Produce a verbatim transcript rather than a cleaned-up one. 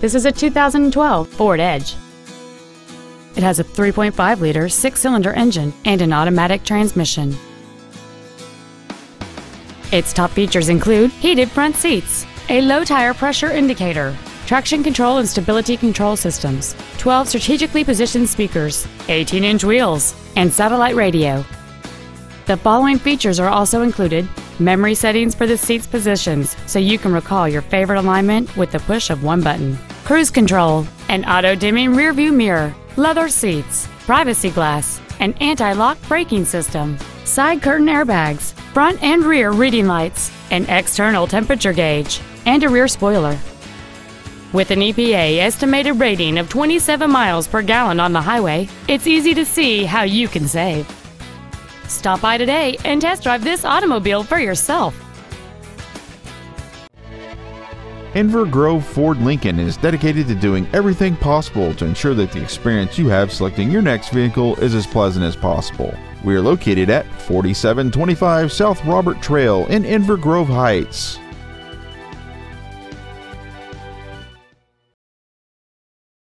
This is a two thousand twelve Ford Edge. It has a three point five liter six-cylinder engine and an automatic transmission. Its top features include heated front seats, a low tire pressure indicator, traction control and stability control systems, twelve strategically positioned speakers, eighteen inch wheels, and satellite radio. The following features are also included: memory settings for the seat's positions, so you can recall your favorite alignment with the push of one button, cruise control, an auto-dimming rearview mirror, leather seats, privacy glass, an anti-lock braking system, side curtain airbags, front and rear reading lights, an external temperature gauge, and a rear spoiler. With an E P A estimated rating of twenty-seven miles per gallon on the highway, it's easy to see how you can save. Stop by today and test drive this automobile for yourself. Inver Grove Ford Lincoln is dedicated to doing everything possible to ensure that the experience you have selecting your next vehicle is as pleasant as possible. We are located at forty-seven twenty-five South Robert Trail in Inver Grove Heights.